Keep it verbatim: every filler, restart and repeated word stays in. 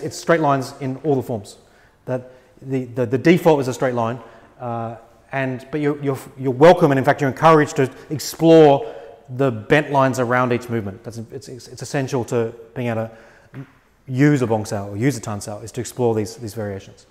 it's straight lines in all the forms. That the, the, the default is a straight line, uh, and, but you're, you're, you're welcome and in fact you're encouraged to explore the bent lines around each movement. That's, it's, it's, it's essential to being able to use a bong sao or use a tan sao, is to explore these, these variations.